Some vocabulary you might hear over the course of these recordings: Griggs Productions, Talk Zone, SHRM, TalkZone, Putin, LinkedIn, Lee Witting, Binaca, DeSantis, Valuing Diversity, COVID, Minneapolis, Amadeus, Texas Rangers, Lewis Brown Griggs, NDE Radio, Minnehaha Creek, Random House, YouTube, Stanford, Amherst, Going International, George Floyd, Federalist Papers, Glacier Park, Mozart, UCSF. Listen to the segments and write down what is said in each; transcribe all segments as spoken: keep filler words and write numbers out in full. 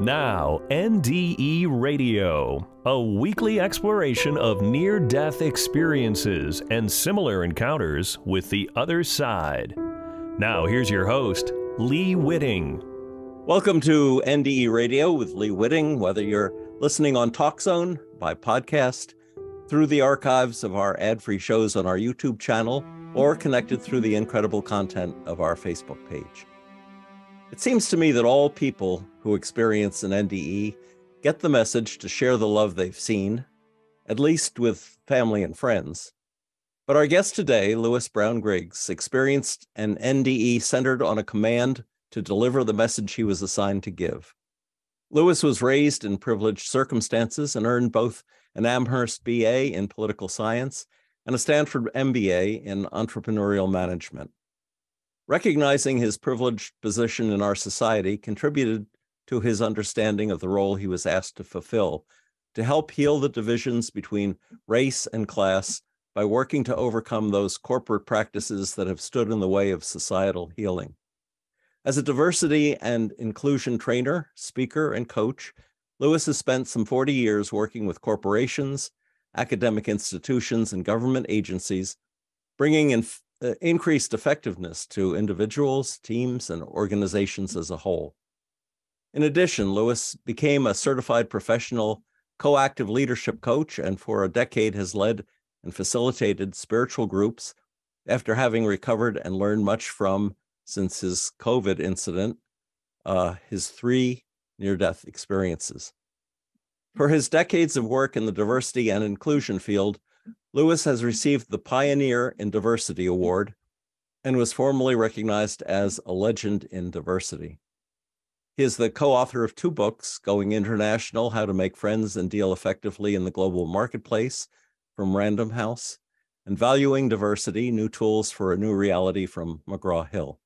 Now, N D E Radio, a weekly exploration of near-death experiences and similar encounters with the other side. Now, here's your host, Lee Witting. Welcome to N D E Radio with Lee Witting. Whether you're listening on Talk Zone, by podcast, through the archives of our ad-free shows on our YouTube channel, or connected through the incredible content of our Facebook page. It seems to me that all people who experience an N D E get the message to share the love they've seen, at least with family and friends. But our guest today, Lewis Brown Griggs, experienced an N D E centered on a command to deliver the message he was assigned to give. Lewis was raised in privileged circumstances and earned both an Amherst B A in political science and a Stanford M B A in entrepreneurial management. Recognizing his privileged position in our society contributed to his understanding of the role he was asked to fulfill, to help heal the divisions between race and class by working to overcome those corporate practices that have stood in the way of societal healing. As a diversity and inclusion trainer, speaker, and coach, Lewis has spent some forty years working with corporations, academic institutions, and government agencies, bringing in Uh, increased effectiveness to individuals, teams, and organizations as a whole. In addition, Lewis became a certified professional co-active leadership coach and for a decade has led and facilitated spiritual groups after having recovered and learned much from, since his COVID incident, uh, his three near-death experiences. For his decades of work in the diversity and inclusion field, Lewis has received the Pioneer in Diversity Award and was formally recognized as a legend in diversity. He is the co-author of two books, Going International, How to Make Friends and Deal Effectively in the Global Marketplace from Random House, and Valuing Diversity, New Tools for a New Reality from McGraw-Hill.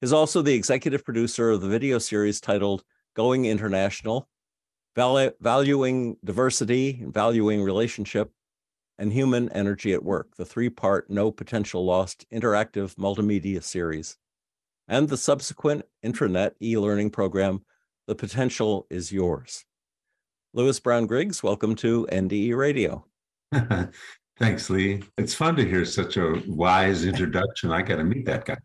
He is also the executive producer of the video series titled Going International, Val- Valuing Diversity and Valuing Relationship, and Human Energy at Work, the three-part No Potential Lost interactive multimedia series, and the subsequent intranet e-learning program, The Potential is Yours. Lewis Brown Griggs, welcome to N D E Radio. Thanks, Lee. It's fun to hear such a wise introduction. I got to meet that guy.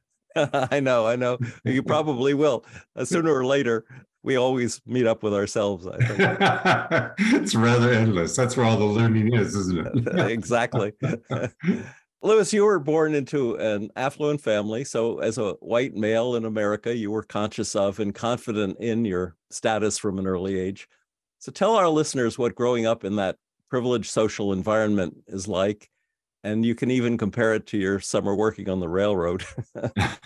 I know, I know. You probably will. Uh, sooner or later, we always meet up with ourselves, I think. It's rather endless. That's where all the learning is, isn't it? Exactly. Lewis, you were born into an affluent family. So as a white male in America, you were conscious of and confident in your status from an early age. So tell our listeners what growing up in that privileged social environment is like. And you can even compare it to your summer working on the railroad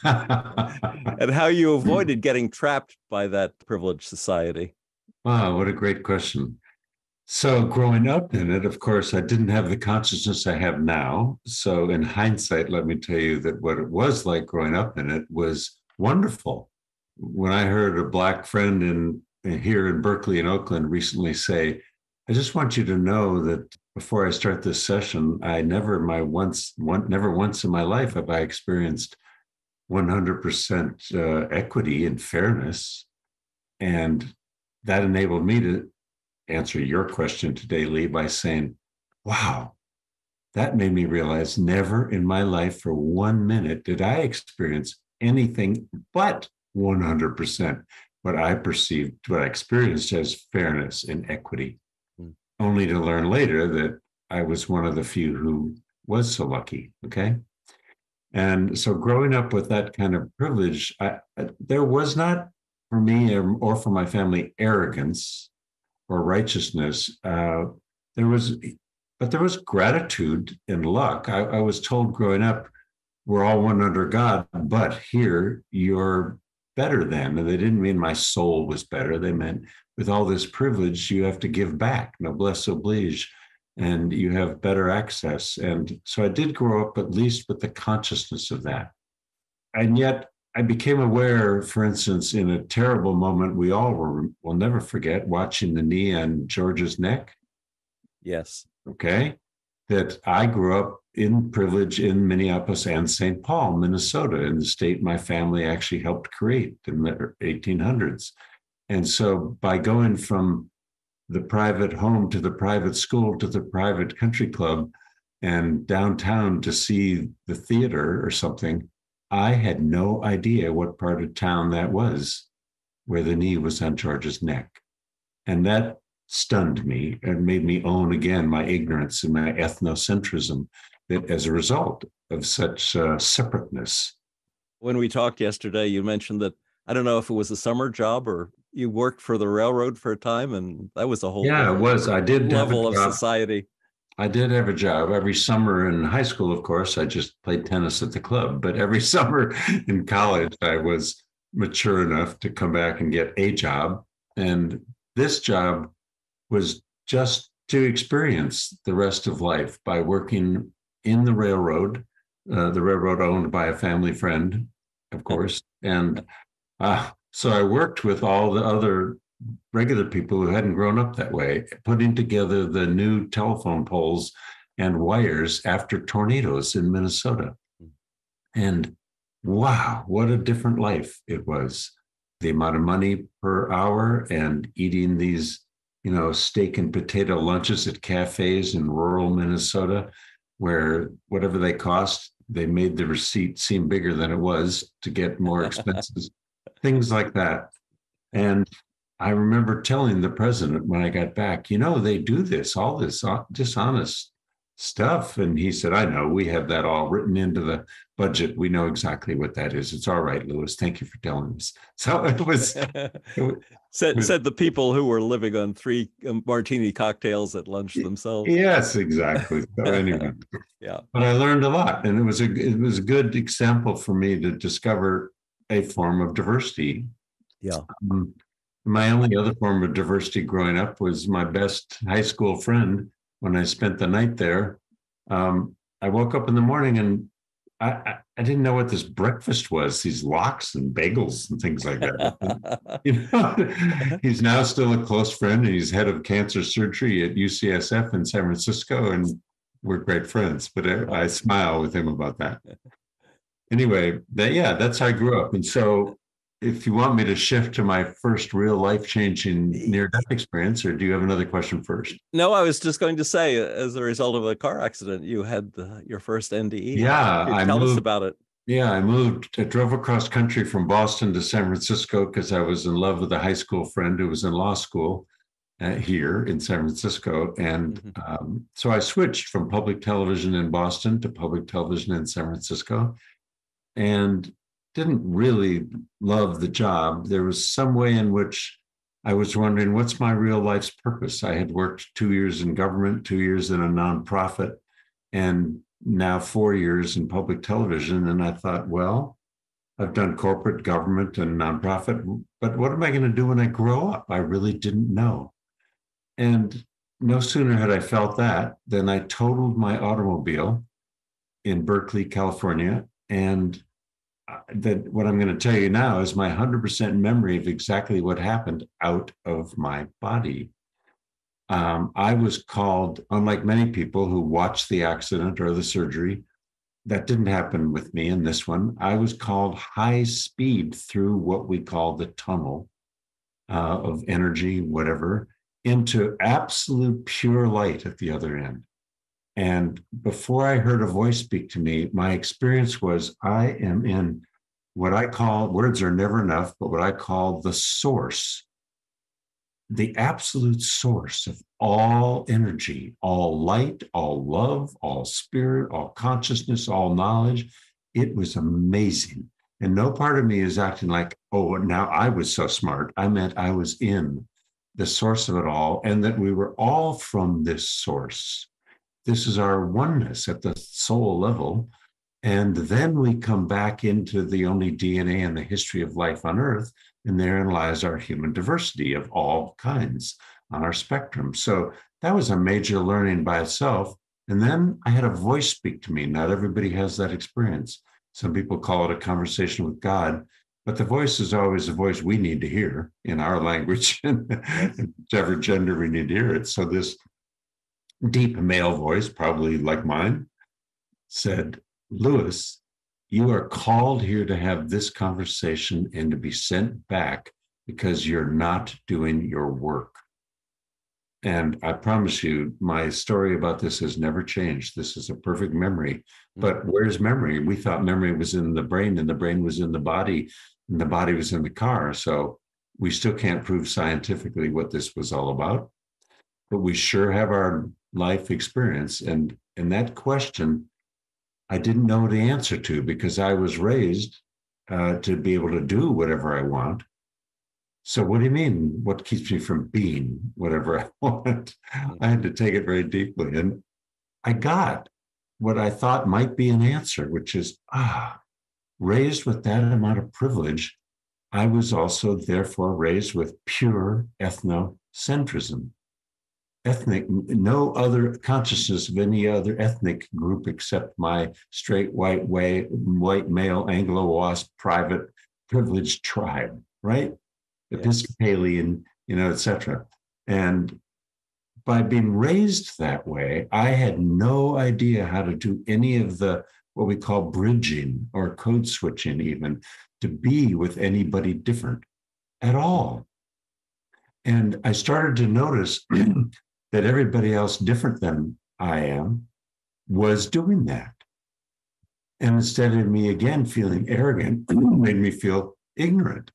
and how you avoided getting trapped by that privileged society. Wow, what a great question. So growing up in it, of course, I didn't have the consciousness I have now. So in hindsight, let me tell you that what it was like growing up in it was wonderful. When I heard a Black friend in here in Berkeley and Oakland recently say, I just want you to know that before I start this session, I never my once, one, never once in my life have I experienced one hundred percent uh, equity and fairness. And that enabled me to answer your question today, Lee, by saying, wow, that made me realize never in my life for one minute did I experience anything but one hundred percent what I perceived, what I experienced as fairness and equity. Only to learn later that I was one of the few who was so lucky, okay? And so growing up with that kind of privilege, I, I, there was not for me or, or for my family arrogance or righteousness. Uh, there was, but there was gratitude and luck. I, I was told growing up, we're all one under God, but here you're better than. And they didn't mean my soul was better. They meant with all this privilege, you have to give back, noblesse oblige, and you have better access. And so I did grow up at least with the consciousness of that. And yet I became aware, for instance, in a terrible moment we all were, will never forget, watching the knee on George's neck. Yes. Okay. That I grew up in privilege in Minneapolis and Saint Paul, Minnesota, in the state my family actually helped create in the eighteen hundreds. And so by going from the private home to the private school to the private country club and downtown to see the theater or something, I had no idea what part of town that was where the knee was on George's neck. And that stunned me and made me own again my ignorance and my ethnocentrism that as a result of such uh, separateness. When we talked yesterday, you mentioned that, I don't know if it was a summer job or you worked for the railroad for a time, and that was a whole yeah, it was. I did level of society. I did have a job every summer in high school. Of course, I just played tennis at the club, but every summer in college, I was mature enough to come back and get a job. And this job was just to experience the rest of life by working in the railroad, uh, the railroad owned by a family friend, of course. And uh, so I worked with all the other regular people who hadn't grown up that way, putting together the new telephone poles and wires after tornadoes in Minnesota. And wow, what a different life it was. The amount of money per hour and eating these, you know, steak and potato lunches at cafes in rural Minnesota, where whatever they cost, they made the receipt seem bigger than it was to get more expenses, things like that. And I remember telling the president when I got back, you know, they do this, all this dishonest stuff. And he said, I know, we have that all written into the budget. We know exactly what that is. It's all right, Lewis. Thank you for telling us. So it was. It was said, said the people who were living on three martini cocktails at lunch themselves. Yes, exactly. So anyway, yeah. But I learned a lot. And it was a, it was a good example for me to discover a form of diversity. Yeah. Um, My only other form of diversity growing up was my best high school friend. When I spent the night there, um, I woke up in the morning and I, I, I didn't know what this breakfast was, these lox and bagels and things like that. You know, he's now still a close friend and he's head of cancer surgery at U C S F in San Francisco, and we're great friends, but I, I smile with him about that. Anyway, that yeah, that's how I grew up. And so if you want me to shift to my first real life-changing near-death experience, or do you have another question first? No, I was just going to say, as a result of a car accident, you had the, your first N D E. Yeah, I tell moved, us about it. Yeah, I moved. I drove across country from Boston to San Francisco because I was in love with a high school friend who was in law school uh, here in San Francisco, and mm-hmm. um, so I switched from public television in Boston to public television in San Francisco, and didn't really love the job. There was some way in which I was wondering, what's my real life's purpose? I had worked two years in government, two years in a nonprofit, and now four years in public television. And I thought, well, I've done corporate, government, and nonprofit, but what am I going to do when I grow up? I really didn't know. And no sooner had I felt that than I totaled my automobile in Berkeley, California, and that what I'm going to tell you now is my one hundred percent memory of exactly what happened out of my body. Um, I was called, unlike many people who watched the accident or the surgery, that didn't happen with me in this one. I was called high speed through what we call the tunnel uh, of energy, whatever, into absolute pure light at the other end. And before I heard a voice speak to me, my experience was I am in what I call, words are never enough, but what I call the source, the absolute source of all energy, all light, all love, all spirit, all consciousness, all knowledge. It was amazing. And no part of me is acting like, oh, now I was so smart. I meant I was in the source of it all, and that we were all from this source. This is our oneness at the soul level. And then we come back into the only D N A in the history of life on Earth, and therein lies our human diversity of all kinds on our spectrum. So that was a major learning by itself. And then I had a voice speak to me. Not everybody has that experience. Some people call it a conversation with God, but the voice is always a voice we need to hear in our language, and whichever gender we need to hear it. So this deep male voice, probably like mine, said, Lewis, you are called here to have this conversation and to be sent back because you're not doing your work. And I promise you, my story about this has never changed. This is a perfect memory. But where's memory? We thought memory was in the brain, and the brain was in the body, and the body was in the car. So we still can't prove scientifically what this was all about, but we sure have our life experience. And, and that question, I didn't know the answer to, because I was raised uh, to be able to do whatever I want. So what do you mean? What keeps me from being whatever I want? I had to take it very deeply. And I got what I thought might be an answer, which is, ah, raised with that amount of privilege, I was also therefore raised with pure ethnocentrism. Ethnic, no other consciousness of any other ethnic group except my straight, white, way, white male, Anglo-WASP, private, privileged tribe, right? Yes. Episcopalian, you know, et cetera. And by being raised that way, I had no idea how to do any of the, what we call bridging or code switching even, to be with anybody different at all. And I started to notice that everybody else different than I am was doing that. And instead of me again feeling arrogant, it made me feel ignorant.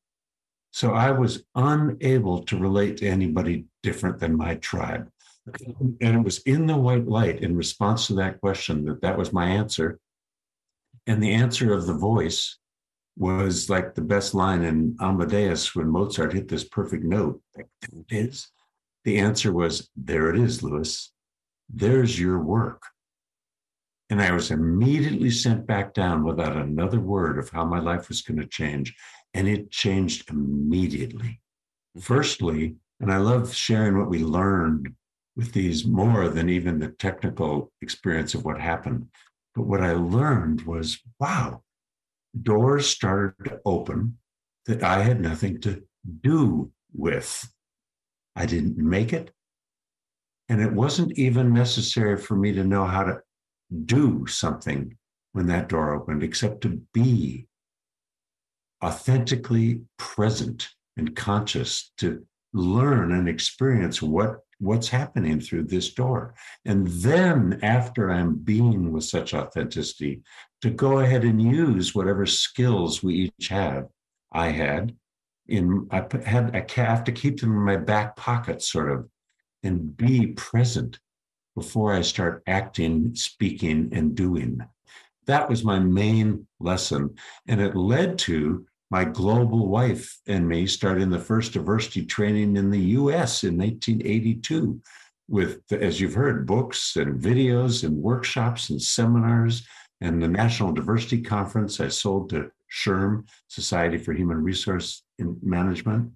So I was unable to relate to anybody different than my tribe. And it was in the white light, in response to that question, that that was my answer. And the answer of the voice was like the best line in Amadeus when Mozart hit this perfect note. Like, there it is. The answer was, there it is, Lewis. There's your work. And I was immediately sent back down without another word of how my life was going to change. And it changed immediately. Firstly, and I love sharing what we learned with these more than even the technical experience of what happened. But what I learned was, wow, doors started to open that I had nothing to do with. I didn't make it. And it wasn't even necessary for me to know how to do something when that door opened, except to be authentically present and conscious, to learn and experience what, what's happening through this door. And then after I'm being with such authenticity, to go ahead and use whatever skills we each have. I had in, I had, I have to keep them in my back pocket sort of, and be present before I start acting, speaking, and doing. That was my main lesson. And it led to my global wife and me starting the first diversity training in the U S in nineteen eighty-two with, as you've heard, books and videos and workshops and seminars and the National Diversity Conference I sold to S H R M, Society for Human Resource Management.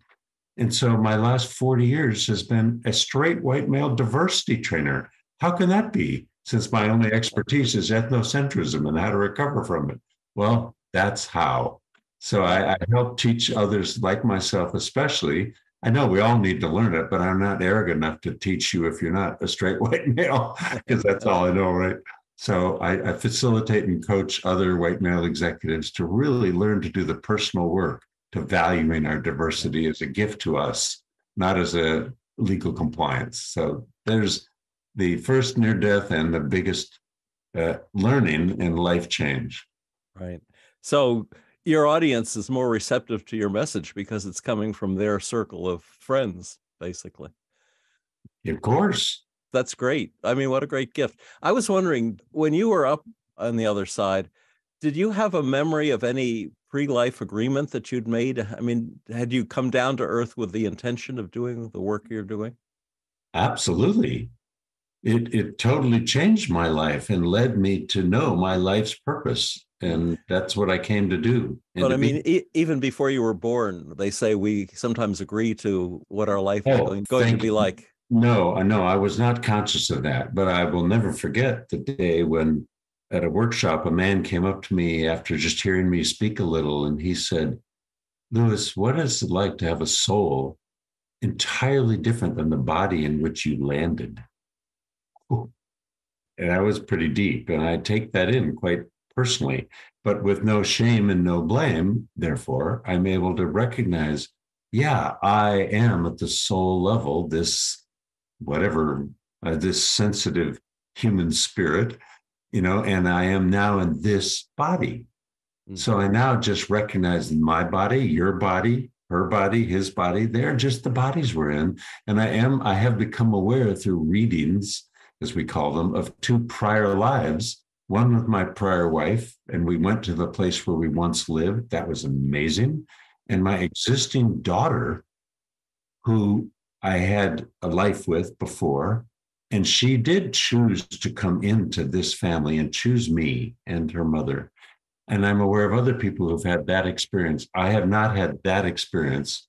And so my last forty years has been a straight white male diversity trainer. How can that be, since my only expertise is ethnocentrism and how to recover from it? Well, that's how. So I, I help teach others like myself, especially. I know we all need to learn it, but I'm not arrogant enough to teach you if you're not a straight white male, because that's all I know, right? So I, I facilitate and coach other white male executives to really learn to do the personal work, to valuing our diversity as a gift to us, not as a legal compliance. So there's the first near death and the biggest uh, learning and life change. Right. So your audience is more receptive to your message because it's coming from their circle of friends, basically. Of course. That's great. I mean, what a great gift. I was wondering, when you were up on the other side, did you have a memory of any pre-life agreement that you'd made? I mean, had you come down to earth with the intention of doing the work you're doing? Absolutely. It, it totally changed my life and led me to know my life's purpose. And that's what I came to do. But I mean, be- e- even before you were born, they say we sometimes agree to what our life oh, is going to be you. like. No, no, I was not conscious of that, but I will never forget the day when at a workshop, a man came up to me after just hearing me speak a little, and he said, Lewis, what is it like to have a soul entirely different than the body in which you landed? Ooh. And I was pretty deep, and I take that in quite personally, but with no shame and no blame, therefore, I'm able to recognize yeah, I am at the soul level, this whatever, uh, this sensitive human spirit, you know, and I am now in this body. Mm-hmm. So I now just recognize my body, your body, her body, his body, they're just the bodies we're in. And I am, I have become aware through readings, as we call them, of two prior lives, one with my prior wife, and we went to the place where we once lived. That was amazing. And my existing daughter, who I had a life with before, and she did choose to come into this family and choose me and her mother. And I'm aware of other people who've had that experience. I have not had that experience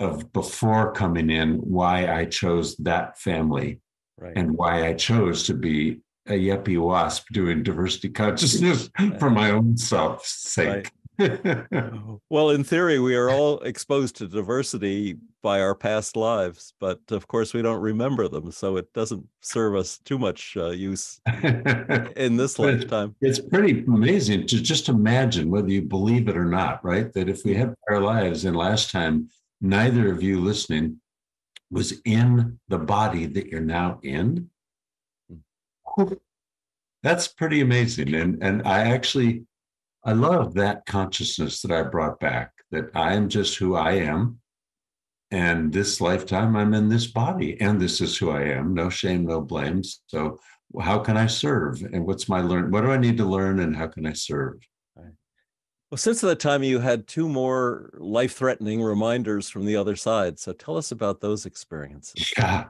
of before coming in, why I chose that family, right, and why I chose to be a yuppie wasp doing diversity consciousness for my own self's sake. Right. Well, in theory, we are all exposed to diversity by our past lives, but of course we don't remember them. So it doesn't serve us too much uh, use in this lifetime. It's pretty amazing to just imagine, whether you believe it or not, right? That if we have our lives, and last time, neither of you listening was in the body that you're now in. That's pretty amazing. And, and I actually, I love that consciousness that I brought back, that I am just who I am. And this lifetime, I'm in this body, and this is who I am. No shame, no blame. So how can I serve? And what's my learn? What do I need to learn? And how can I serve? Right. Well, since that time, you had two more life-threatening reminders from the other side. So tell us about those experiences. Yeah.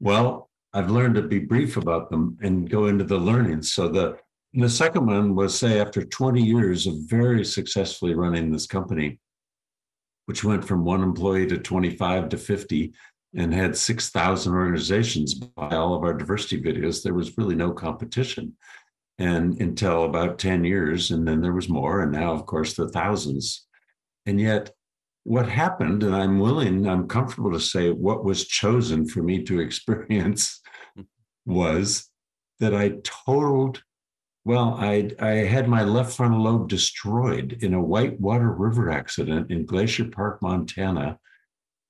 Well, I've learned to be brief about them and go into the learning. So the, the second one was, say, after twenty years of very successfully running this company, which went from one employee to twenty-five to fifty and had six thousand organizations by all of our diversity videos, there was really no competition. And until about ten years, and then there was more, and now, of course, the thousands. And yet, what happened, and I'm willing, I'm comfortable to say what was chosen for me to experience was that I totaled, well, I, I had my left frontal lobe destroyed in a whitewater river accident in Glacier Park, Montana,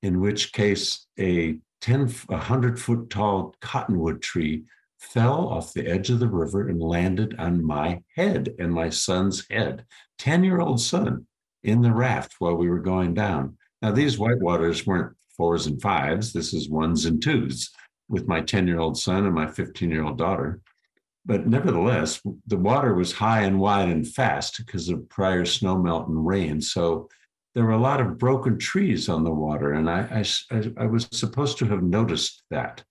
in which case a ten, one hundred foot tall cottonwood tree fell off the edge of the river and landed on my head and my son's head, ten-year-old son, in the raft while we were going down. Now, these whitewaters weren't fours and fives. This is ones and twos with my ten-year-old son and my fifteen-year-old daughter. But nevertheless, the water was high and wide and fast because of prior snowmelt and rain. So there were a lot of broken trees on the water, and I, I, I was supposed to have noticed that.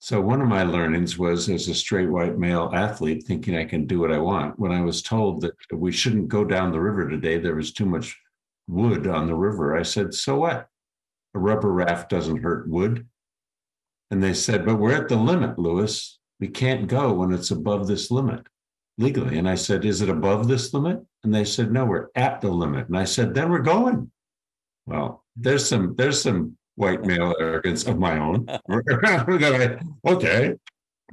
So one of my learnings was, as a straight white male athlete thinking I can do what I want, when I was told that we shouldn't go down the river today, there was too much wood on the river, I said, so what? A rubber raft doesn't hurt wood. And they said, but we're at the limit, Lewis. We can't go when it's above this limit legally. And I said, is it above this limit? And they said, no, we're at the limit. And I said, then we're going. Well, there's some, there's some white male arrogance of my own. Okay.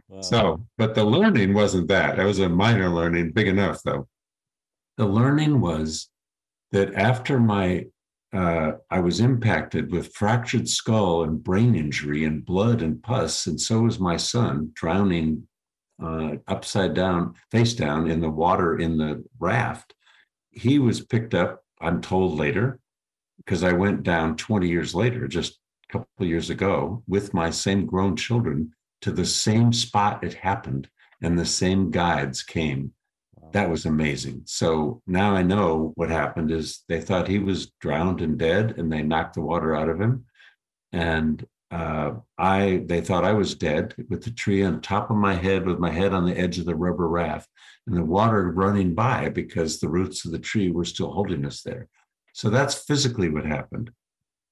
Wow. So, but the learning wasn't that. That was a minor learning, big enough though. The learning was that after my, uh, I was impacted with fractured skull and brain injury and blood and pus, and so was my son, drowning uh, upside down, face down in the water in the raft. He was picked up, I'm told later, because I went down twenty years later, just a couple of years ago, with my same grown children to the same spot it happened, and the same guides came. Wow. That was amazing. So now I know what happened is they thought he was drowned and dead, and they knocked the water out of him. And uh, I, they thought I was dead with the tree on top of my head, with my head on the edge of the rubber raft, and the water running by because the roots of the tree were still holding us there. So that's physically what happened.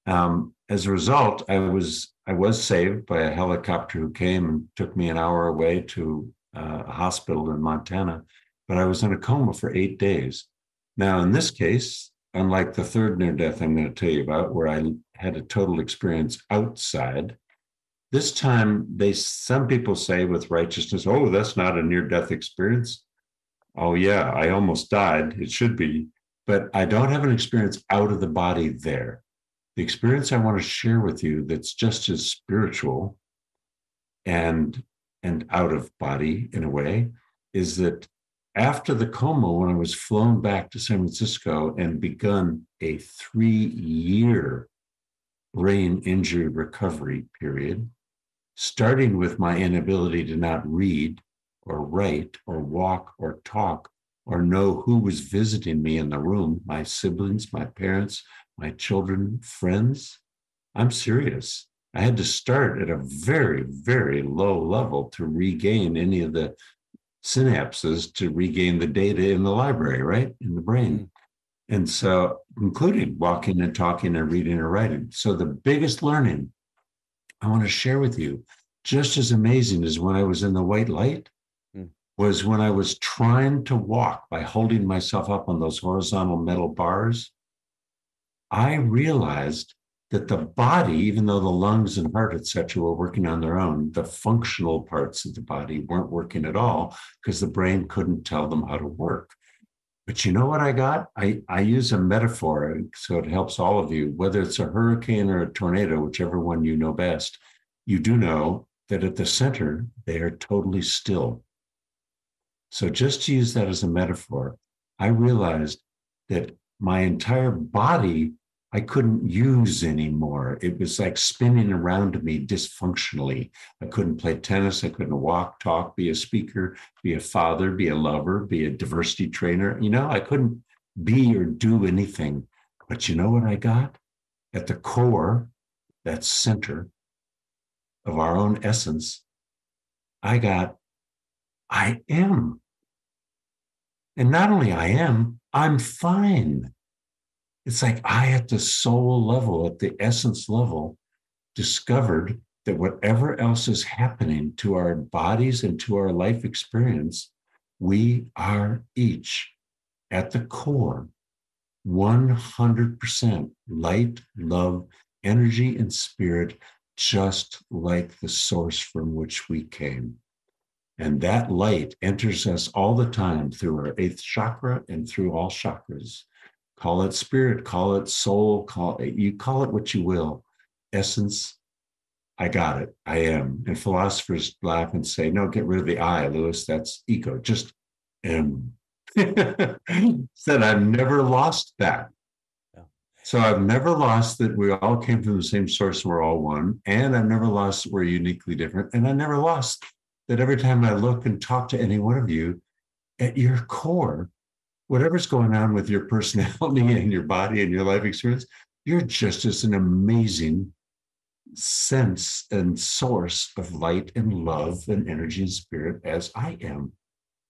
Um, as a result, I was I was saved by a helicopter who came and took me an hour away to uh, a hospital in Montana, but I was in a coma for eight days. Now, in this case, unlike the third near death I'm going to tell you about, where I had a total experience outside, this time they some people say with righteousness, oh, that's not a near-death experience. Oh, yeah, I almost died. It should be. But I don't have an experience out of the body there. the experience I want to share with you that's just as spiritual and and out of body in a way is that after the coma, when I was flown back to San Francisco and begun a three-year brain injury recovery period, starting with my inability to not read or write or walk or talk or know who was visiting me in the room, my siblings, my parents, my children, friends. I'm serious. I had to start at a very, very low level to regain any of the synapses, to regain the data in the library, right, in the brain. And so, including walking and talking and reading and writing. So the biggest learning I want to share with you, just as amazing as when I was in the white light, mm. was when I was trying to walk by holding myself up on those horizontal metal bars, I realized that the body, even though the lungs and heart, et cetera, were working on their own, the functional parts of the body weren't working at all because the brain couldn't tell them how to work. But you know what I got? I, I use a metaphor, so it helps all of you, whether it's a hurricane or a tornado, whichever one you know best, you do know that at the center, they are totally still. So just to use that as a metaphor, I realized that my entire body I couldn't use anymore. It was like spinning around me dysfunctionally. I couldn't play tennis. I couldn't walk, talk, be a speaker, be a father, be a lover, be a diversity trainer. You know, I couldn't be or do anything. But you know what I got? At the core, that center of our own essence, I got, I am. And not only I am, I'm fine. It's like I, at the soul level, at the essence level, discovered that whatever else is happening to our bodies and to our life experience, we are each at the core, one hundred percent light, love, energy, and spirit, just like the source from which we came. And that light enters us all the time through our eighth chakra and through all chakras. Call it spirit, call it soul, call it, you call it what you will. Essence, I got it, I am. And philosophers laugh and say, no, get rid of the I, Lewis, that's ego, just am. Said I've never lost that. Yeah. So I've never lost that we all came from the same source, we're all one, and I've never lost that we're uniquely different, and I never lost that every time I look and talk to any one of you, at your core, whatever's going on with your personality and your body and your life experience, you're just as an amazing sense and source of light and love and energy and spirit as I am.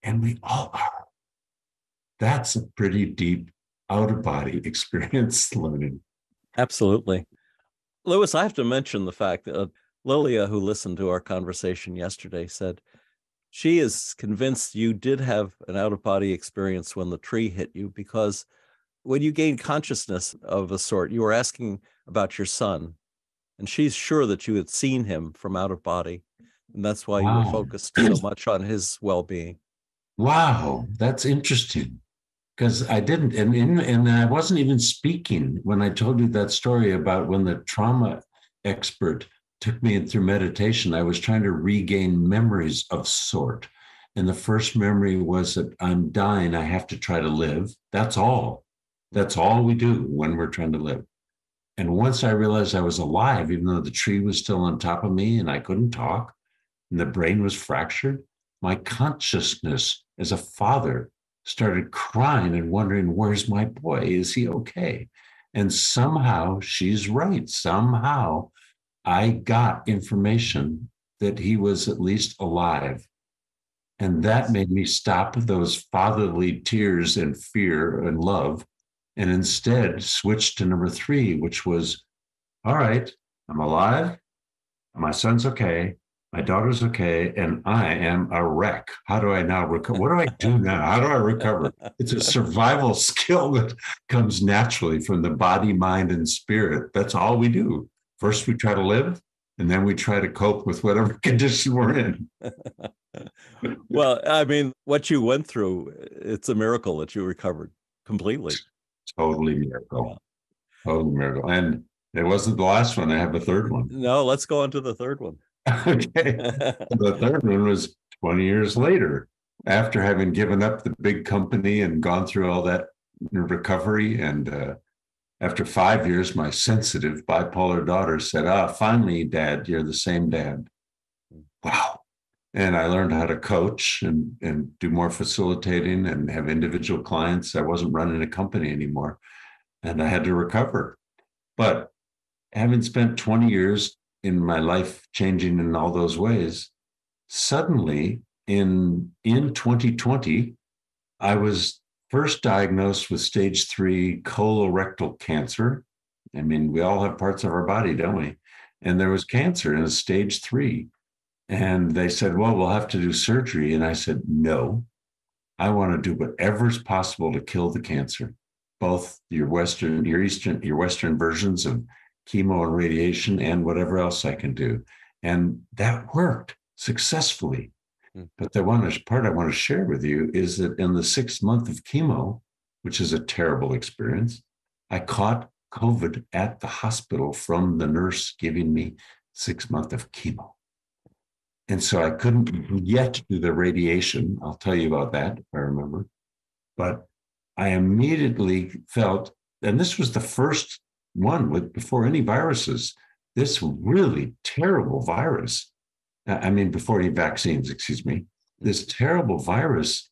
And we all are. That's a pretty deep out-of-body experience learning. Absolutely. Lewis, I have to mention the fact that Lilia, who listened to our conversation yesterday, said, she is convinced you did have an out-of-body experience when the tree hit you, because when you gain consciousness of a sort, you were asking about your son, and she's sure that you had seen him from out of body, and that's why wow. you were focused so much on his well-being. Wow, that's interesting, because I didn't, and, and, and I wasn't even speaking when I told you that story about when the trauma expert took me in through meditation. I was trying to regain memories of sort. And the first memory was that I'm dying, I have to try to live. That's all. That's all we do when we're trying to live. And once I realized I was alive, even though the tree was still on top of me and I couldn't talk and the brain was fractured, my consciousness as a father started crying and wondering, where's my boy? Is he okay? And somehow she's right. Somehow I got information that he was at least alive. And that made me stop those fatherly tears and fear and love, and instead switch to number three, which was, all right, I'm alive, my son's okay, my daughter's okay, and I am a wreck. How do I now recover? What do I do now? How do I recover? It's a survival skill that comes naturally from the body, mind, and spirit. That's all we do. First, we try to live, and then we try to cope with whatever condition we're in. Well, I mean, what you went through, it's a miracle that you recovered completely. Totally miracle. Yeah. Totally miracle. And It wasn't the last one. I have a third one. No, let's go on to the third one. Okay. The third one was twenty years later, after having given up the big company and gone through all that recovery. And uh, after five years, my sensitive bipolar daughter said, ah, finally, Dad, you're the same dad. Wow. And I learned how to coach and, and do more facilitating and have individual clients. I wasn't running a company anymore, and I had to recover. But having spent twenty years in my life changing in all those ways, suddenly in, in twenty twenty, I was first diagnosed with stage three colorectal cancer. I mean, we all have parts of our body, don't we? And there was cancer in a stage three. And they said, well, we'll have to do surgery. And I said, no, I want to do whatever's possible to kill the cancer, both your Western, your Eastern, your Western versions of chemo and radiation and whatever else I can do. And that worked successfully. Mm-hmm. But the one part I want to share with you is that in the sixth month of chemo, which is a terrible experience, I caught COVID at the hospital from the nurse giving me six months of chemo. And so I couldn't yet do the radiation. I'll tell you about that if I remember. But I immediately felt, and this was the first one with before any viruses, this really terrible virus. I mean, before any vaccines, excuse me, this terrible virus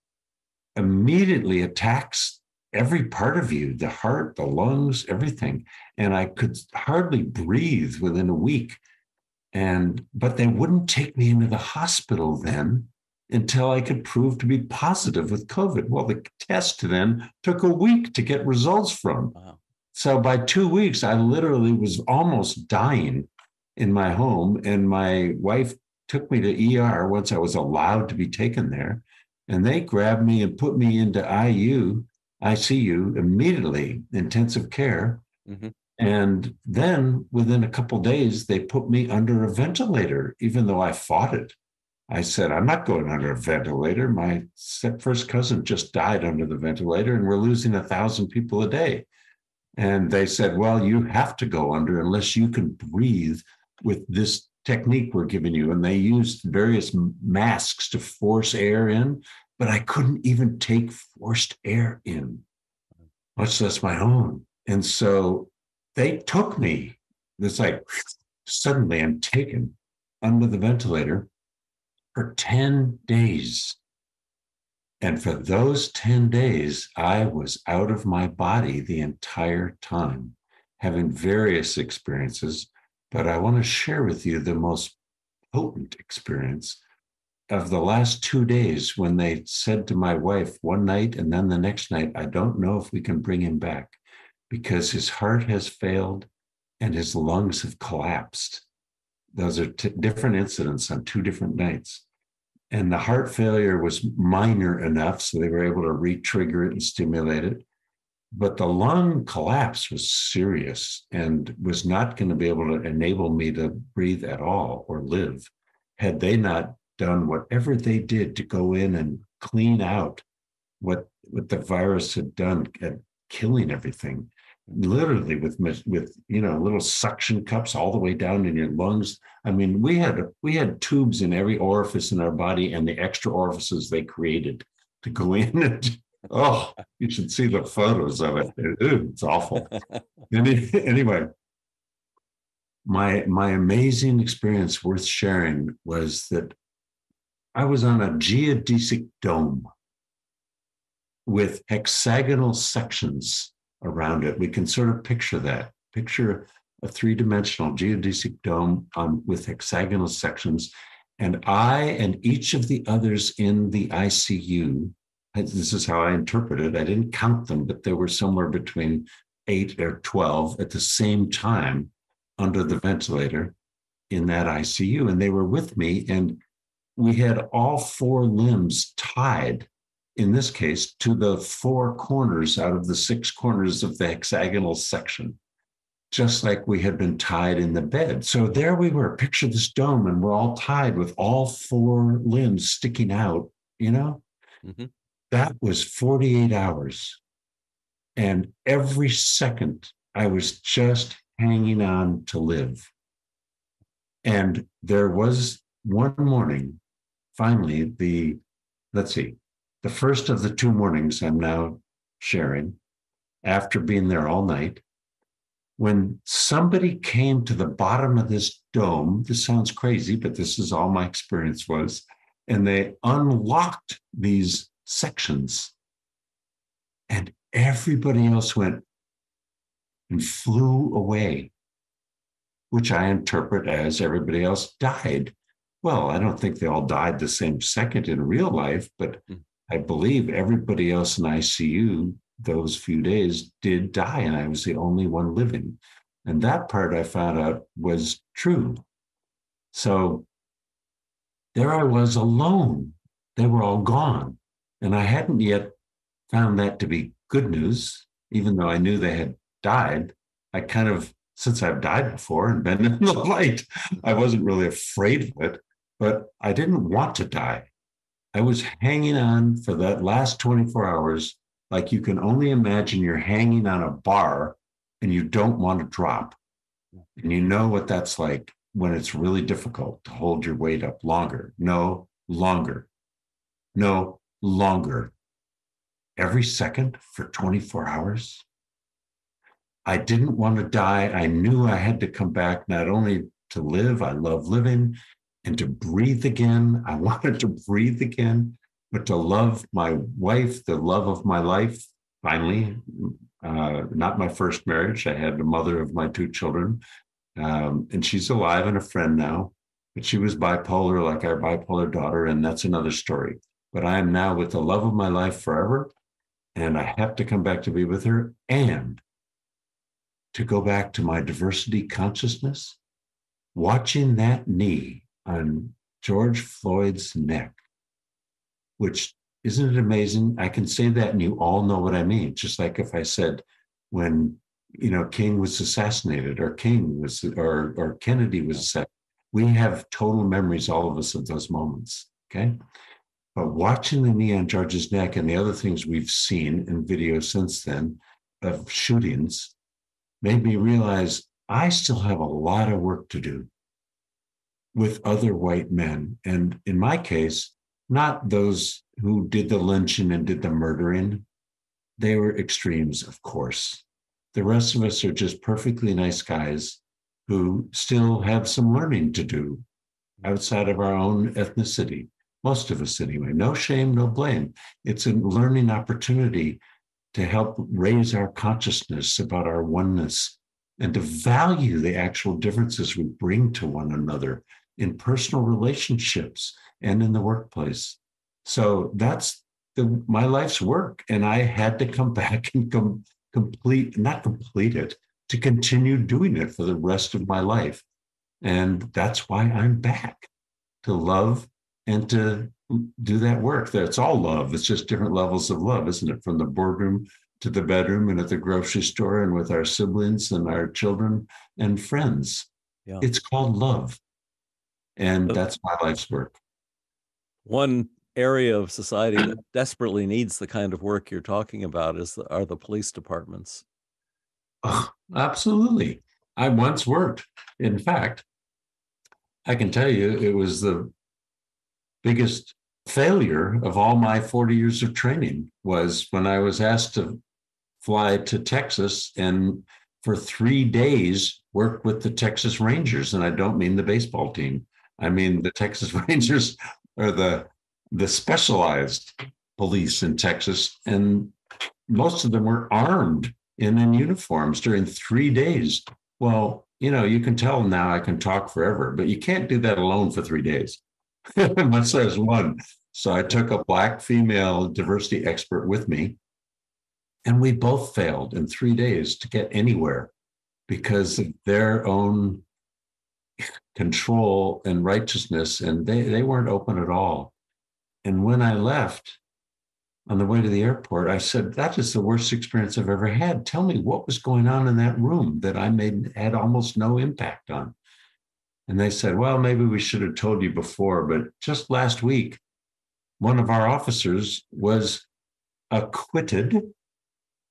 immediately attacks every part of you, the heart, the lungs, everything. And I could hardly breathe within a week. And, but they wouldn't take me into the hospital then until I could prove to be positive with COVID. Well, the test then took a week to get results from. Wow. So by two weeks, I literally was almost dying in my home. And my wife took me to E R once I was allowed to be taken there. And they grabbed me and put me into I C U immediately, intensive care. Mm-hmm. And then within a couple of days, they put me under a ventilator, even though I fought it. I said, I'm not going under a ventilator. My first cousin just died under the ventilator, and we're losing a thousand people a day. And they said, well, you have to go under unless you can breathe with this technique we're giving you. And they used various masks to force air in, but I couldn't even take forced air in, much less my own. And so they took me, it's like suddenly I'm taken under the ventilator for ten days. And for those ten days, I was out of my body the entire time, having various experiences. But I want to share with you the most potent experience of the last two days when they said to my wife one night and then the next night, I don't know if we can bring him back, because his heart has failed and his lungs have collapsed. Those are t- different incidents on two different nights. And the heart failure was minor enough, so they were able to re-trigger it and stimulate it. But the lung collapse was serious and was not going to be able to enable me to breathe at all or live had they not done whatever they did to go in and clean out what, what the virus had done at killing everything. Literally with, with, you know, little suction cups all the way down in your lungs. I mean, we had we had tubes in every orifice in our body and the extra orifices they created to go in. And, oh, you should see the photos of it. Ooh, it's awful. Anyway, my my amazing experience worth sharing was that I was on a geodesic dome with hexagonal sections around it. We can sort of picture that. Picture a three-dimensional geodesic dome um, with hexagonal sections. And I and each of the others in the I C U, this is how I interpret it. I didn't count them, but they were somewhere between eight or twelve at the same time under the ventilator in that I C U. And they were with me. And we had all four limbs tied, in this case, to the four corners out of the six corners of the hexagonal section, just like we had been tied in the bed. So there we were, picture this dome, and we're all tied with all four limbs sticking out, you know? Mm-hmm. That was forty-eight hours. And every second I was just hanging on to live. And there was one morning, finally, the, let's see, the first of the two mornings I'm now sharing, after being there all night, when somebody came to the bottom of this dome, this sounds crazy, but this is all my experience was, and they unlocked these sections. And everybody else went and flew away, which I interpret as everybody else died. Well, I don't think they all died the same second in real life, but I believe everybody else in I C U those few days did die, and I was the only one living. And that part I found out was true. So there I was alone. They were all gone. And I hadn't yet found that to be good news, even though I knew they had died. I kind of, since I've died before and been in the light, I wasn't really afraid of it, but I didn't want to die. I was hanging on for that last twenty-four hours. Like you can only imagine you're hanging on a bar and you don't want to drop. And you know what that's like when it's really difficult to hold your weight up longer. No longer. No longer. Every second for twenty-four hours. I didn't want to die. I knew I had to come back, not only to live, I love living, and to breathe again. I wanted to breathe again. But to love my wife, the love of my life, finally, uh, not my first marriage. I had the mother of my two children, um, and she's alive and a friend now. But she was bipolar, like our bipolar daughter, and that's another story. But I am now with the love of my life forever, and I have to come back to be with her and to go back to my diversity consciousness, watching that knee on George Floyd's neck. Which, isn't it amazing? I can say that and you all know what I mean. Just like if I said when, you know, King was assassinated or King was, or, or Kennedy was assassinated, we have total memories, all of us, of those moments, okay? But watching the knee on George's neck and the other things we've seen in video since then of shootings made me realize I still have a lot of work to do with other white men. And in my case, not those who did the lynching and did the murdering. They were extremes, of course. The rest of us are just perfectly nice guys who still have some learning to do outside of our own ethnicity. Most of us anyway. No shame, no blame. It's a learning opportunity to help raise our consciousness about our oneness and to value the actual differences we bring to one another in personal relationships and in the workplace. So that's the, my life's work. And I had to come back and com- complete, not complete it, to continue doing it for the rest of my life. And that's why I'm back, to love and to do that work. That's all love. It's just different levels of love, isn't it? From the boardroom to the bedroom and at the grocery store and with our siblings and our children and friends. Yeah. It's called love. And that's my life's work. One area of society that desperately needs the kind of work you're talking about is the, are the police departments. Oh, absolutely. I once worked. In fact, I can tell you it was the biggest failure of all my forty years of training was when I was asked to fly to Texas and for three days work with the Texas Rangers. And I don't mean the baseball team. I mean the Texas Rangers are the the specialized police in Texas, and most of them were armed and in uniforms during three days. Well, you know, you can tell now I can talk forever, but you can't do that alone for three days, much less one. So I took a Black female diversity expert with me, and we both failed in three days to get anywhere because of their own control and righteousness, and they, they weren't open at all. And when I left on the way to the airport, I said, that is the worst experience I've ever had. Tell me what was going on in that room that I made had almost no impact on. And they said, well, maybe we should have told you before, but just last week, one of our officers was acquitted.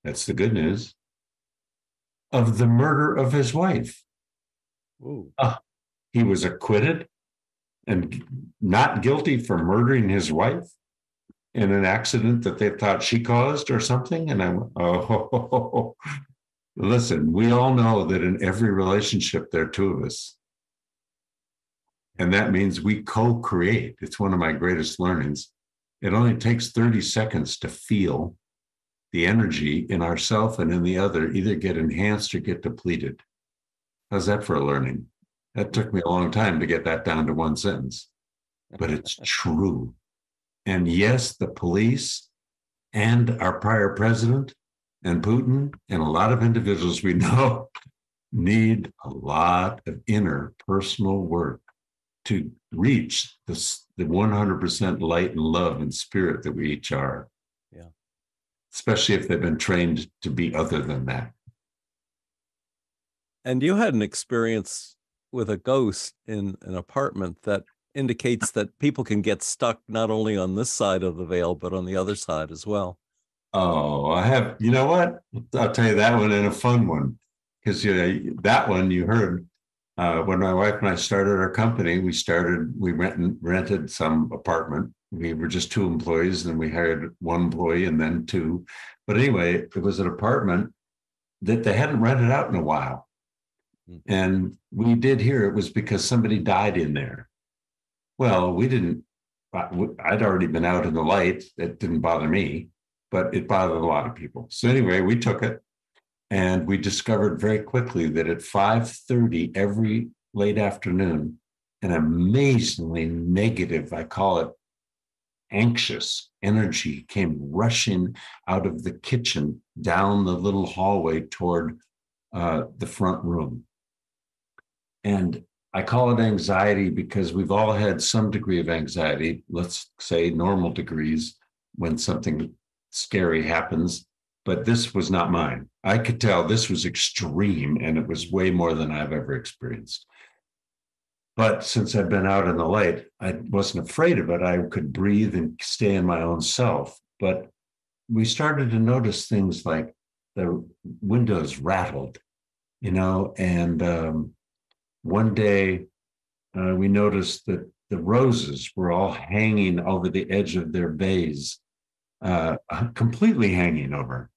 That's the good news. of the murder of his wife. Uh, he was acquitted and not guilty for murdering his wife in an accident that they thought she caused or something. And I'm, oh, listen, we all know that in every relationship, there are two of us. And that means we co-create. It's one of my greatest learnings. It only takes thirty seconds to feel the energy in ourself and in the other either get enhanced or get depleted. How's that for a learning? That took me a long time to get that down to one sentence, but it's true. And yes, the police and our prior president and Putin and a lot of individuals we know need a lot of inner personal work to reach this, the one hundred percent light and love and spirit that we each are. Yeah. Especially if they've been trained to be other than that. And you had an experience with a ghost in an apartment that indicates that people can get stuck not only on this side of the veil, but on the other side as well. Oh, I have, you know what? I'll tell you that one and a fun one, because you know that one you heard uh, when my wife and I started our company, we started, we went and rented some apartment. We were just two employees, and then we hired one employee and then two. But anyway, it was an apartment that they hadn't rented out in a while. And we did hear it was because somebody died in there. Well, we didn't, I'd already been out in the light. It didn't bother me, but it bothered a lot of people. So anyway, we took it, and we discovered very quickly that at five thirty every late afternoon, an amazingly negative, I call it anxious energy, came rushing out of the kitchen down the little hallway toward uh, the front room. And I call it anxiety because we've all had some degree of anxiety, let's say normal degrees, when something scary happens, but this was not mine. I could tell this was extreme, and it was way more than I've ever experienced. But since I've been out in the light, I wasn't afraid of it. I could breathe and stay in my own self. But we started to notice things like the windows rattled, you know, and um, one day uh, we noticed that the roses were all hanging over the edge of their bays, uh, completely hanging over.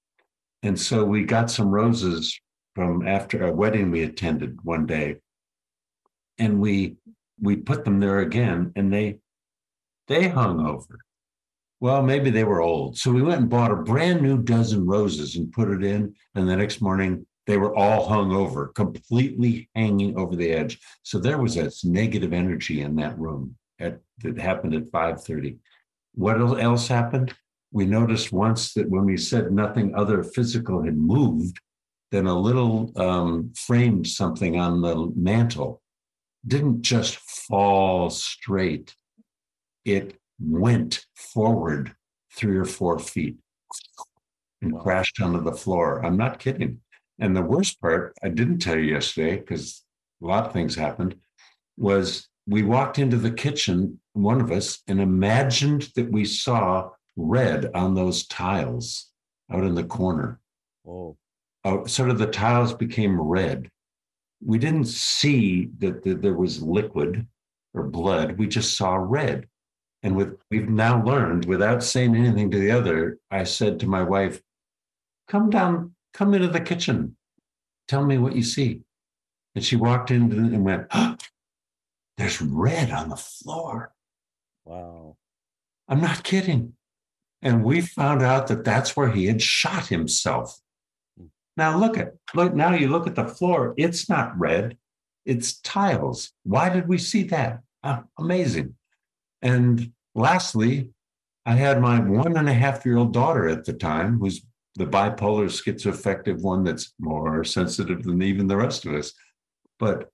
And so we got some roses from after a wedding we attended one day. And we we put them there again, and they they hung over. Well, maybe they were old. So we went and bought a brand new dozen roses and put it in. And the next morning, they were all hung over, completely hanging over the edge. So there was this negative energy in that room at, that happened at five thirty. What else happened? We noticed once that when we said nothing other physical had moved, then a little um, framed something on the mantle didn't just fall straight. It went forward three or four feet and wow. Crashed onto the floor. I'm not kidding. And the worst part, I didn't tell you yesterday because a lot of things happened, was we walked into the kitchen, one of us, and imagined that we saw red on those tiles out in the corner. Oh, uh, sort of the tiles became red. We didn't see that there was liquid or blood. We just saw red. And with, we've now learned, without saying anything to the other, I said to my wife, come down, come into the kitchen. Tell me what you see. And she walked in and went, oh, there's red on the floor. Wow. I'm not kidding. And we found out that that's where he had shot himself. Now look at, look, now you look at the floor, it's not red, it's tiles. Why did we see that? Uh, amazing. And lastly, I had my one and a half year old daughter at the time, who's the bipolar schizoaffective one that's more sensitive than even the rest of us. But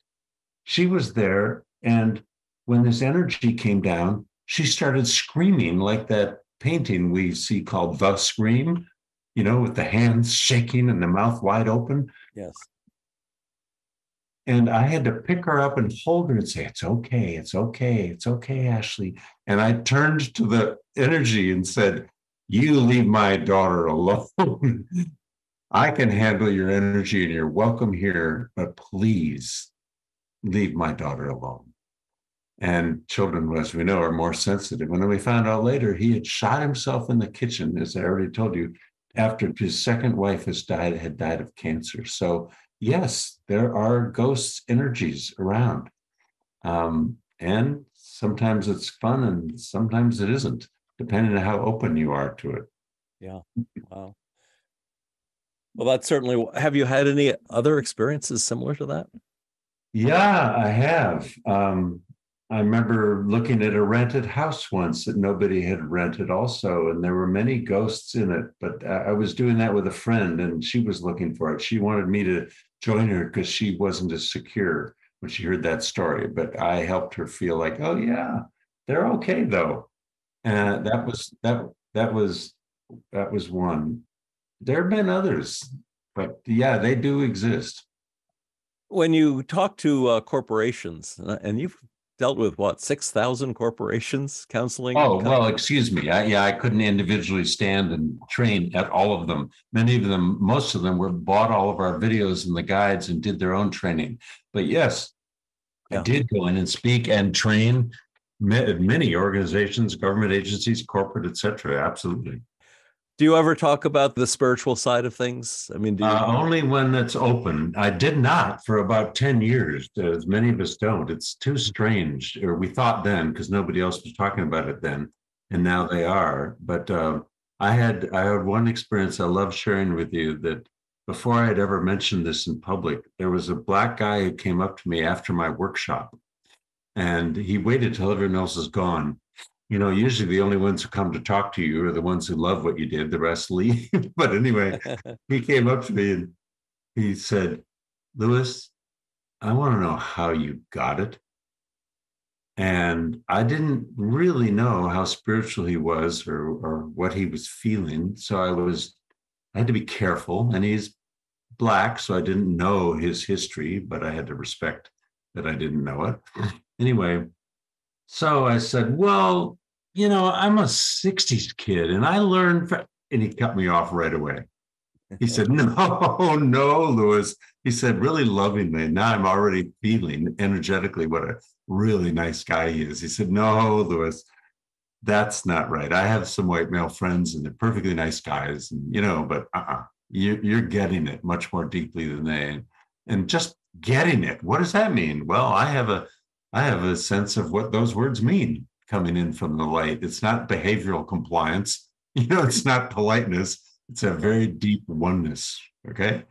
she was there, and when this energy came down, she started screaming like that painting we see called The Scream. You know, with the hands shaking and the mouth wide open. Yes. And I had to pick her up and hold her and say, it's okay, it's okay, it's okay, Ashley. And I turned to the energy and said, you leave my daughter alone. I can handle your energy and you're welcome here, but please leave my daughter alone. And children, as we know, are more sensitive. And then we found out later he had shot himself in the kitchen, as I already told you, after his second wife has died, had died of cancer. So yes, there are ghosts energies around. Um, and sometimes it's fun and sometimes it isn't, depending on how open you are to it. Yeah, wow. Well, that's certainly, have you had any other experiences similar to that? Yeah, I have. Um, I remember looking at a rented house once that nobody had rented also, and there were many ghosts in it, but I was doing that with a friend and she was looking for it. She wanted me to join her because she wasn't as secure when she heard that story, but I helped her feel like, oh yeah, they're okay though. And that was, that, that was, that was one. There have been others, but yeah, they do exist. When you talk to uh, corporations, and you've dealt with what, six thousand corporations counseling? Oh, well, excuse me. I, yeah, I couldn't individually stand and train at all of them. Many of them, most of them were bought all of our videos and the guides and did their own training. But yes, yeah. I did go in and speak and train many organizations, government agencies, corporate, et cetera. Absolutely. Do you ever talk about the spiritual side of things? I mean, do you uh, only when that's open. I did not for about ten years, as many of us don't. It's too strange, or we thought then, because nobody else was talking about it then, and now they are. But uh, I had I had one experience I love sharing with you, that before I had ever mentioned this in public, there was a black guy who came up to me after my workshop, and he waited till everyone else is gone. You know, usually the only ones who come to talk to you are the ones who love what you did, the rest leave. But anyway, he came up to me and he said, Lewis, I want to know how you got it. And I didn't really know how spiritual he was or, or what he was feeling. So I was, I had to be careful. And he's black, so I didn't know his history, but I had to respect that I didn't know it. Anyway, so I said, well, you know, I'm a sixties kid and I learned, fra-. and he cut me off right away. He said, no, no, Lewis. He said, really lovingly, now I'm already feeling energetically what a really nice guy he is. He said, no, Lewis, that's not right. I have some white male friends and they're perfectly nice guys, and, you know, but uh-uh, you, you're getting it much more deeply than they. And just getting it, what does that mean? Well, I have a, I have a sense of what those words mean coming in from the light. It's not behavioral compliance. You know, it's not politeness. It's a very deep oneness, okay?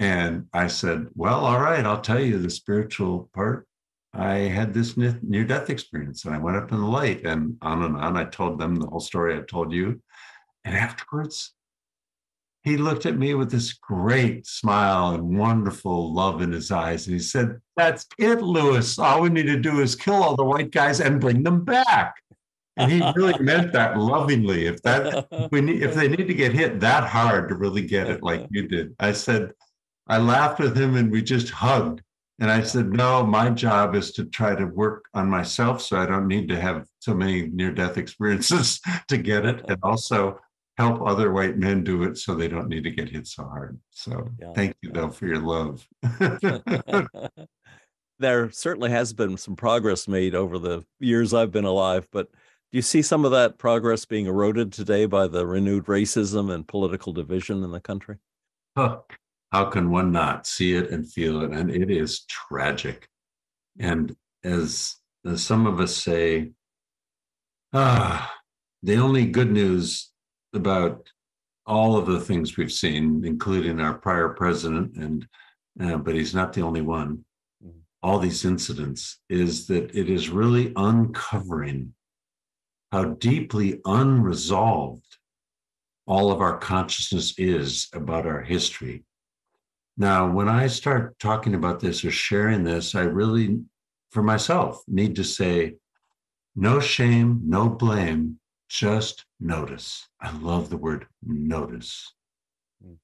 And I said, well, all right, I'll tell you the spiritual part. I had this near-death experience and I went up in the light, and on and on. I told them the whole story I told you. And afterwards, he looked at me with this great smile and wonderful love in his eyes. And he said, that's it, Lewis. All we need to do is kill all the white guys and bring them back. And he really meant that lovingly. If that if we need, if they need to get hit that hard to really get it like you did. I said, I laughed with him and we just hugged. And I said, no, my job is to try to work on myself so I don't need to have so many near-death experiences to get it. And also help other white men do it so they don't need to get hit so hard. So yeah, thank you, yeah. though, for your love. There certainly has been some progress made over the years I've been alive, but do you see some of that progress being eroded today by the renewed racism and political division in the country? Huh. How can one not see it and feel it? And it is tragic. And as, as some of us say, ah, the only good news about all of the things we've seen, including our prior president, and uh, but he's not the only one, all these incidents, is that it is really uncovering how deeply unresolved all of our consciousness is about our history. Now, when I start talking about this or sharing this, I really, for myself, need to say, no shame, no blame, just notice. I love the word notice. Mm.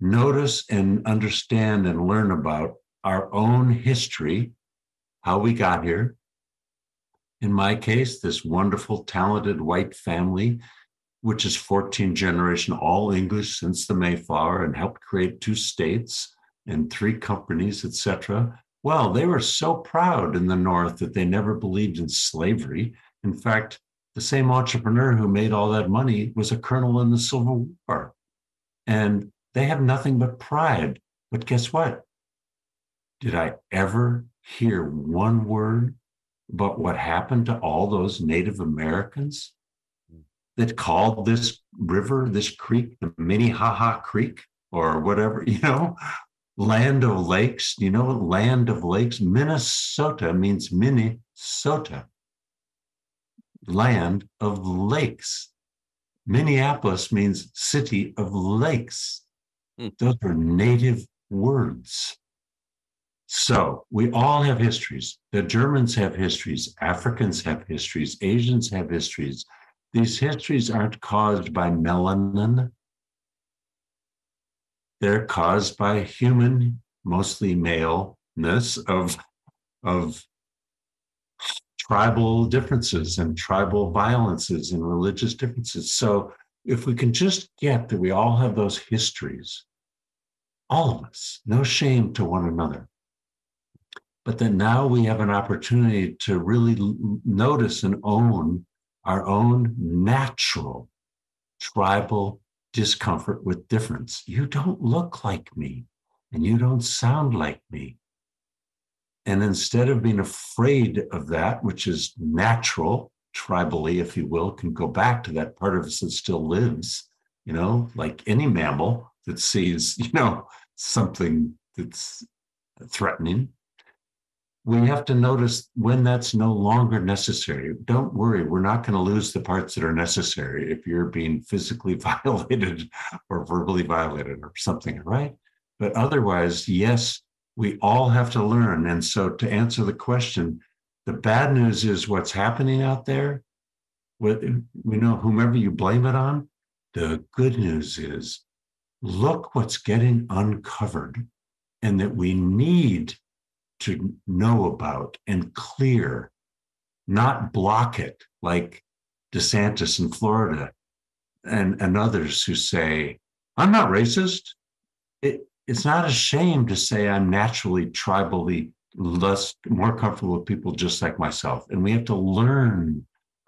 Notice and understand and learn about our own history, how we got here. In my case, this wonderful, talented white family which is fourteen generation all English since the Mayflower, and helped create two states and three companies, et cetera. Well, they were so proud in the North that they never believed in slavery. In fact, the same entrepreneur who made all that money was a colonel in the Civil War. And they have nothing but pride. But guess what? Did I ever hear one word about what happened to all those Native Americans that called this river, this creek, the Minnehaha Creek or whatever, you know, land of lakes, you know, land of lakes. Minnesota means Minnesota, land of lakes. Minneapolis means city of lakes. Mm. Those are native words. So we all have histories. The Germans have histories. Africans have histories. Asians have histories. These histories aren't caused by melanin. They're caused by human, mostly maleness of, of tribal differences and tribal violences and religious differences. So if we can just get that we all have those histories, all of us, no shame to one another, but that now we have an opportunity to really notice and own our own natural tribal discomfort with difference. You don't look like me, and you don't sound like me. And instead of being afraid of that, which is natural, tribally, if you will, can go back to that part of us that still lives, you know, like any mammal that sees, you know, something that's threatening. We have to notice when that's no longer necessary. Don't worry, we're not going to lose the parts that are necessary if you're being physically violated or verbally violated or something, right? But otherwise, yes, we all have to learn. And so to answer the question, the bad news is what's happening out there, what, you know, whomever you blame it on. The good news is, look what's getting uncovered, and that we need to know about and clear, not block it like DeSantis in Florida and, and others who say, I'm not racist. It, it's not a shame to say I'm naturally tribally less, more comfortable with people just like myself. And we have to learn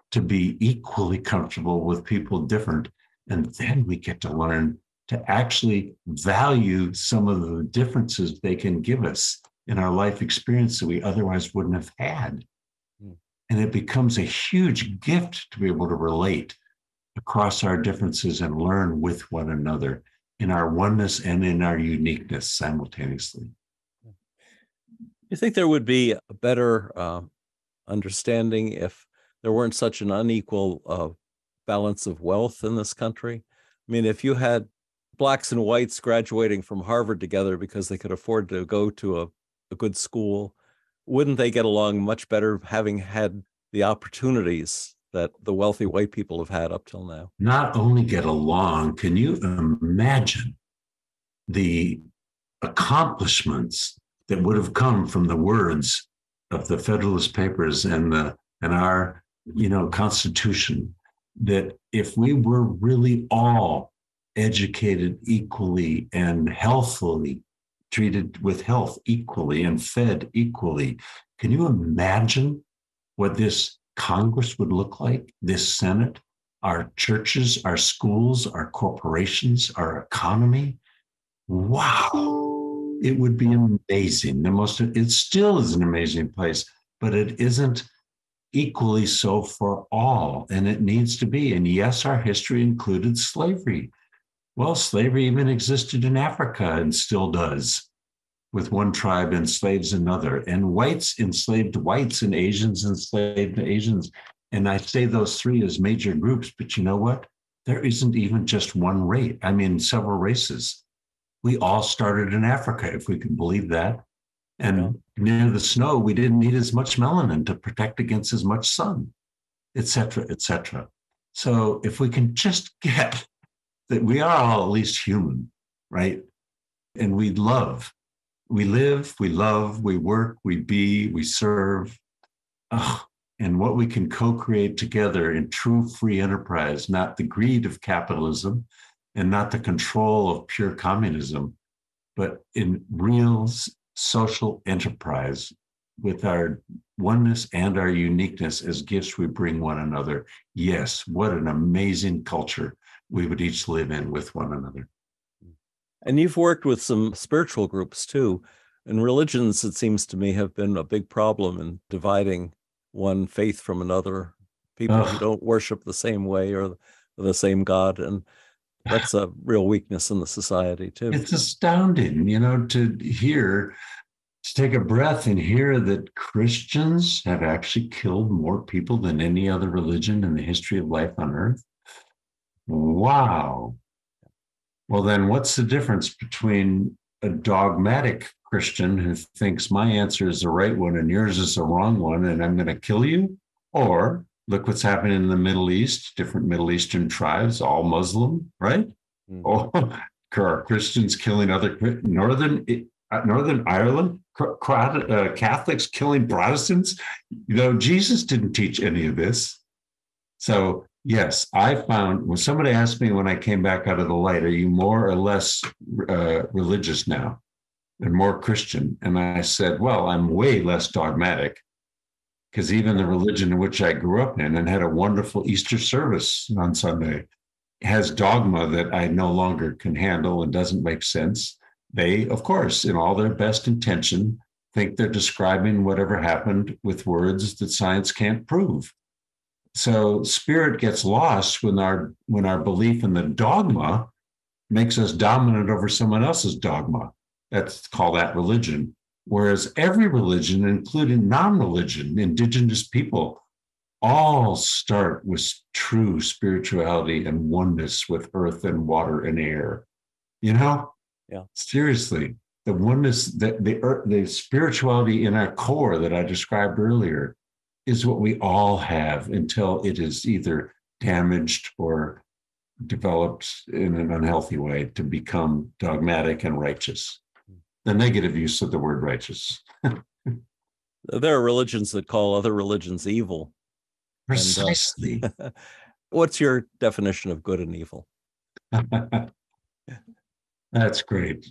to be equally comfortable with people different. And then we get to learn to actually value some of the differences they can give us in our life experience that we otherwise wouldn't have had. And it becomes a huge gift to be able to relate across our differences and learn with one another in our oneness and in our uniqueness simultaneously. You think there would be a better uh, understanding if there weren't such an unequal uh, balance of wealth in this country? I mean, if you had Blacks and whites graduating from Harvard together because they could afford to go to a a good school, wouldn't they get along much better having had the opportunities that the wealthy white people have had up till now? Not only get along, can you imagine the accomplishments that would have come from the words of the Federalist Papers and the and our, you know, Constitution, that if we were really all educated equally and healthfully, treated with health equally and fed equally. Can you imagine what this Congress would look like, this Senate, our churches, our schools, our corporations, our economy? Wow, it would be amazing. The most, it still is an amazing place, but it isn't equally so for all, and it needs to be. And yes, our history included slavery. Well, slavery even existed in Africa and still does, with one tribe enslaves another, and whites enslaved whites and Asians enslaved Asians. And I say those three as major groups, but you know what? There isn't even just one race. I mean, several races. We all started in Africa, if we can believe that. And near the snow, we didn't need as much melanin to protect against as much sun, et cetera, et cetera. So if we can just get that we are all at least human, right? And we love, we live, we love, we work, we be, we serve. Oh, and what we can co-create together in true free enterprise, not the greed of capitalism and not the control of pure communism, but in real social enterprise with our oneness and our uniqueness as gifts we bring one another. Yes, what an amazing culture we would each live in with one another. And you've worked with some spiritual groups too, and religions, it seems to me, have been a big problem in dividing one faith from another. People oh. who don't worship the same way or the same God, and that's a real weakness in the society too. It's astounding, you know, to hear, to take a breath and hear that Christians have actually killed more people than any other religion in the history of life on earth. Wow. Well, then what's the difference between a dogmatic Christian who thinks my answer is the right one and yours is the wrong one and I'm going to kill you? Or look what's happening in the Middle East, different Middle Eastern tribes, all Muslim, right? Mm-hmm. Oh, are Christians killing other Northern Northern Ireland, Catholics killing Protestants? You know, Jesus didn't teach any of this. So yes, I found when somebody asked me when I came back out of the light, are you more or less uh, religious now and more Christian? And I said, well, I'm way less dogmatic, because even the religion in which I grew up in and had a wonderful Easter service on Sunday has dogma that I no longer can handle and doesn't make sense. They, of course, in all their best intention, think they're describing whatever happened with words that science can't prove. So spirit gets lost when our when our belief in the dogma makes us dominant over someone else's dogma. That's call that religion. Whereas every religion, including non-religion, indigenous people, all start with true spirituality and oneness with earth and water and air. You know? Yeah. Seriously, the oneness, the, the, the spirituality in our core that I described earlier is what we all have until it is either damaged or developed in an unhealthy way to become dogmatic and righteous. The negative use of the word righteous. There are religions that call other religions evil. Precisely. And, uh, what's your definition of good and evil? That's great.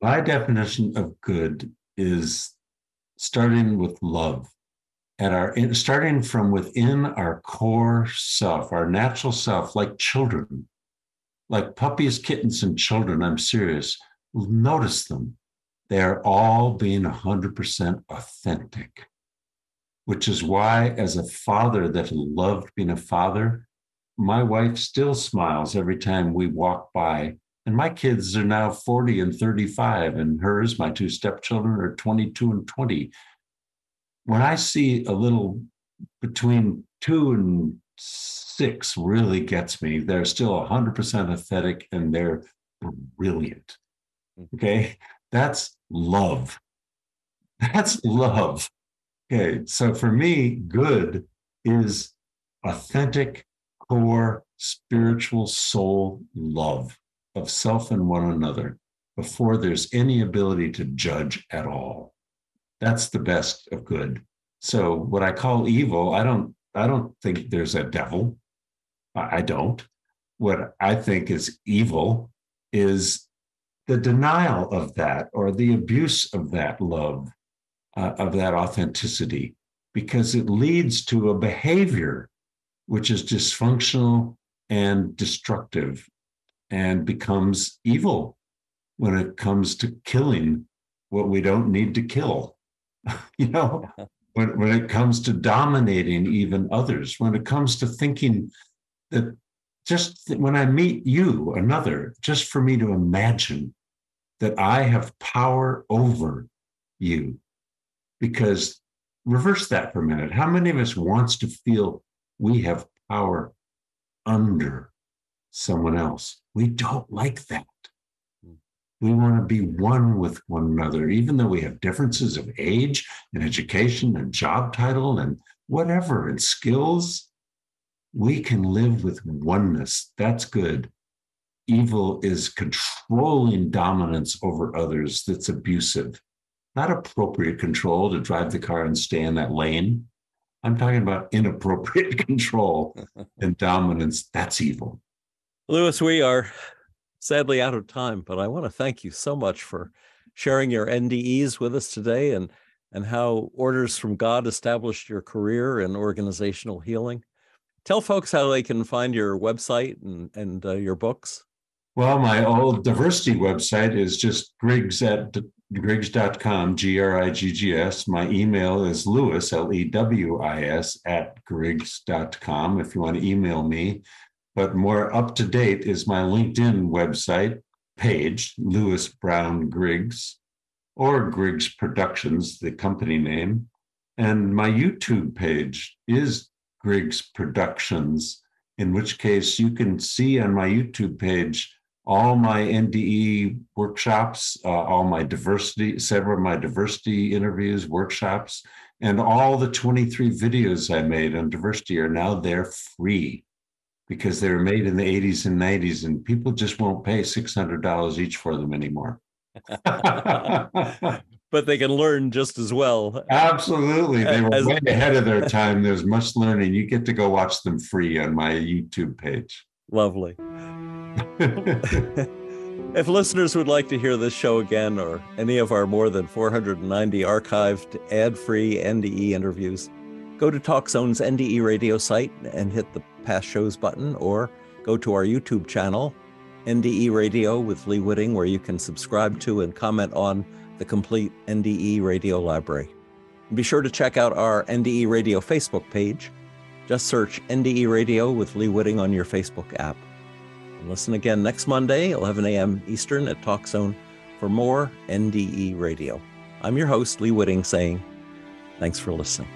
My definition of good is starting with love. At our starting from within our core self, our natural self, like children, like puppies, kittens, and children. I'm serious. Notice them. They are all being one hundred percent authentic, which is why, as a father that loved being a father, my wife still smiles every time we walk by. And my kids are now forty and thirty-five, and hers, my two stepchildren, are twenty-two and twenty. When I see a little between two and six really gets me. They're still one hundred percent authentic and they're brilliant. Okay, that's love. That's love. Okay, so for me, good is authentic, core, spiritual soul love of self and one another before there's any ability to judge at all. That's the best of good. So what I call evil, I don't I don't think there's a devil. I don't. What I think is evil is the denial of that or the abuse of that love, uh, of that authenticity, because it leads to a behavior which is dysfunctional and destructive and becomes evil when it comes to killing what we don't need to kill. You know, when, when it comes to dominating even others, when it comes to thinking that just th- when I meet you, another, just for me to imagine that I have power over you. Because reverse that for a minute. How many of us wants to feel we have power under someone else? We don't like that. We want to be one with one another, even though we have differences of age and education and job title and whatever and skills. We can live with oneness. That's good. Evil is controlling dominance over others that's abusive. Not appropriate control to drive the car and stay in that lane, I'm talking about inappropriate control and dominance. That's evil. Lewis, we are sadly out of time, but I want to thank you so much for sharing your N D Es with us today and, and how Orders from God established your career in organizational healing. Tell folks how they can find your website and, and uh, your books. Well, my old diversity website is just Griggs at Griggs dot com, G R I G G S. My email is Lewis, L E W I S, at Griggs dot com if you want to email me. But more up to date is my LinkedIn website page, Lewis Brown Griggs, or Griggs Productions, the company name. And my YouTube page is Griggs Productions, in which case you can see on my YouTube page all my N D E workshops, uh, all my diversity, several of my diversity interviews, workshops, and all the twenty-three videos I made on diversity are now there free because they were made in the eighties and nineties, and people just won't pay six hundred dollars each for them anymore. But they can learn just as well. Absolutely. They were as, way ahead of their time. There's much learning. You get to go watch them free on my YouTube page. Lovely. If listeners would like to hear this show again or any of our more than four hundred ninety archived ad-free N D E interviews, go to TalkZone's N D E radio site and hit the past shows button, or go to our YouTube channel, N D E Radio with Lee Witting, where you can subscribe to and comment on the complete N D E Radio library. And be sure to check out our N D E Radio Facebook page. Just search N D E Radio with Lee Witting on your Facebook app. And listen again next Monday, eleven a.m. Eastern at Talk Zone for more N D E Radio. I'm your host, Lee Witting, saying thanks for listening.